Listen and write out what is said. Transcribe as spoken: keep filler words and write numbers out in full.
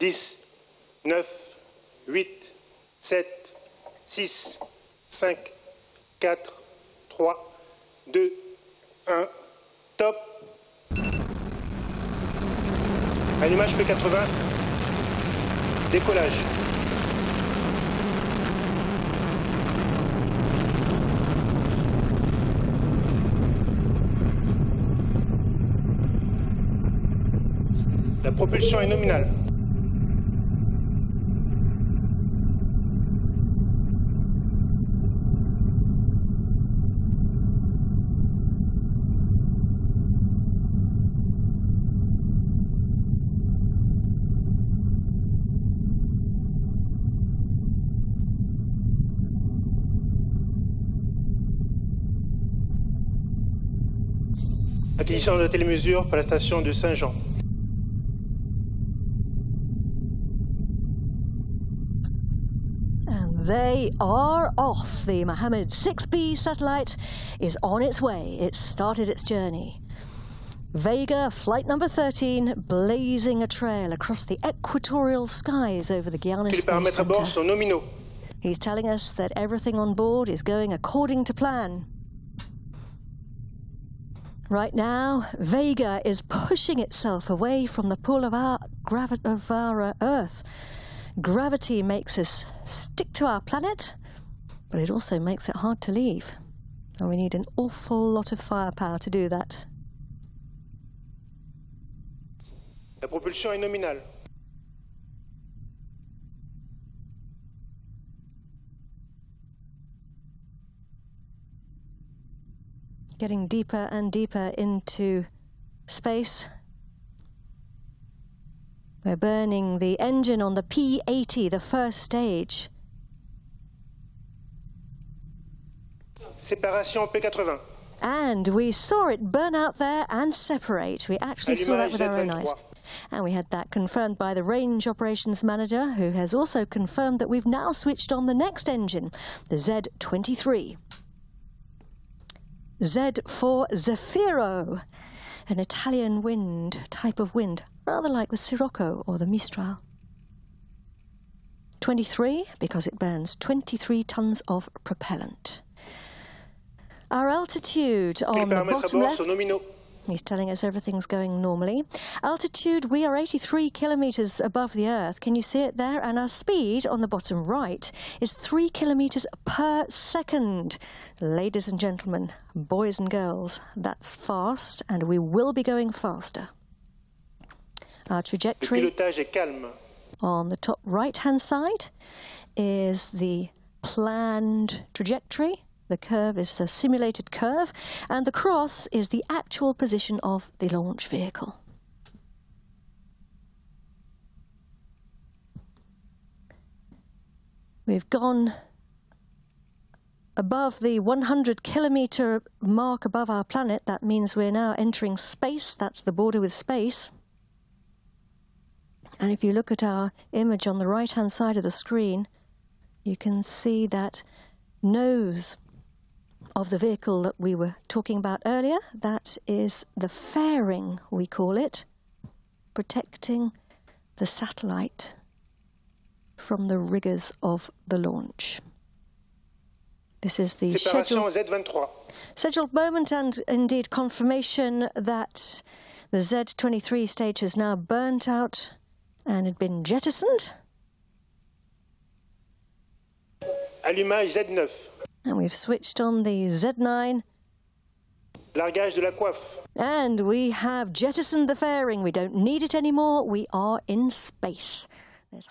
dix, neuf, huit, sept, six, cinq, quatre, trois, deux, un, top. Allumage P quatre-vingts, décollage. La propulsion est nominale. Acquisition de télémesure pour la station de Saint-Jean. They are off. The Mohammed six B satellite is on its way. It started its journey. Vega, flight number thirteen, blazing a trail across the equatorial skies over the Guiana space center. He's telling us that everything on board is going according to plan. Right now, Vega is pushing itself away from the pull of our, gravi of our uh, Earth. Gravity makes us stick to our planet, but it also makes it hard to leave. And we need an awful lot of firepower to do that. La propulsion est nominale. Getting deeper and deeper into space. We're burning the engine on the P eighty, the first stage. Séparation P quatre-vingts. And we saw it burn out there and separate. We actually saw that with our own eyes. And we had that confirmed by the range operations manager, who has also confirmed that we've now switched on the next engine, the Z twenty-three. Z for Zefiro, an Italian wind, type of wind, rather like the Sirocco or the Mistral. twenty-three, because it burns twenty-three tons of propellant. Our altitude on the bottom left, he's telling us everything's going normally. Altitude, we are eighty-three kilometres above the Earth. Can you see it there? And our speed on the bottom right is three kilometres per second. Ladies and gentlemen, boys and girls, that's fast, and we will be going faster. Our trajectory on the top right-hand side is the planned trajectory. The curve is a simulated curve, and the cross is the actual position of the launch vehicle. We've gone above the one hundred kilometre mark above our planet. That means we're now entering space. That's the border with space. And if you look at our image on the right-hand side of the screen, you can see that nose of the vehicle that we were talking about earlier. That is the fairing, we call it, protecting the satellite from the rigours of the launch. This is the scheduled, scheduled moment, and indeed confirmation that the Z twenty-three stage has now burnt out and had been jettisoned. Allumage Z neuf. And we've switched on the Z nine. Largage de la coiffe. And we have jettisoned the fairing. We don't need it anymore. We are in space. There's